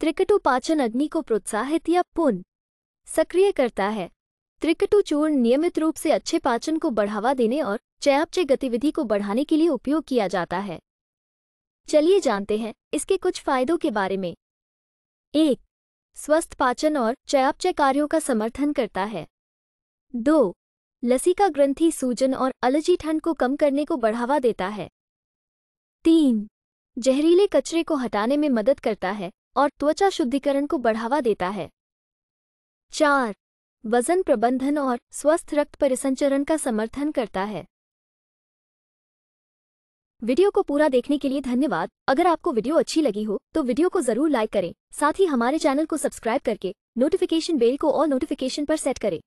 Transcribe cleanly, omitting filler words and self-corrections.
त्रिकटू पाचन अग्नि को प्रोत्साहित या पुनः सक्रिय करता है। त्रिकटू चूर्ण नियमित रूप से अच्छे पाचन को बढ़ावा देने और चयापचय गतिविधि को बढ़ाने के लिए उपयोग किया जाता है। चलिए जानते हैं इसके कुछ फायदों के बारे में। 1. स्वस्थ पाचन और चयापचय कार्यों का समर्थन करता है। 2. लसीका ग्रंथि सूजन और एलर्जी ठंड को कम करने को बढ़ावा देता है। 3. जहरीले कचरे को हटाने में मदद करता है और त्वचा शुद्धिकरण को बढ़ावा देता है। 4. वजन प्रबंधन और स्वस्थ रक्त परिसंचरण का समर्थन करता है। वीडियो को पूरा देखने के लिए धन्यवाद। अगर आपको वीडियो अच्छी लगी हो तो वीडियो को जरूर लाइक करें। साथ ही हमारे चैनल को सब्सक्राइब करके नोटिफिकेशन बेल को ऑल नोटिफिकेशन पर सेट करें।